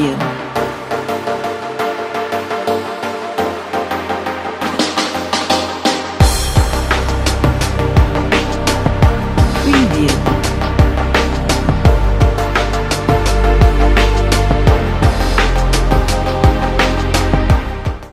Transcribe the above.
you.